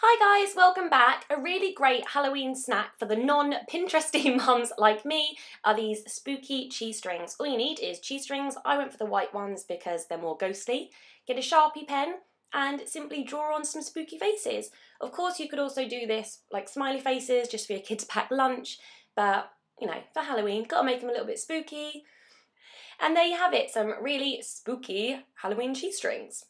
Hi guys, welcome back. A really great Halloween snack for the non-Pinteresty mums like me are these spooky cheese strings. All you need is cheese strings. I went for the white ones because they're more ghostly. Get a Sharpie pen and simply draw on some spooky faces. Of course you could also do this like smiley faces just for your kids' packed lunch, but you know, for Halloween, gotta make them a little bit spooky. And there you have it, some really spooky Halloween cheese strings.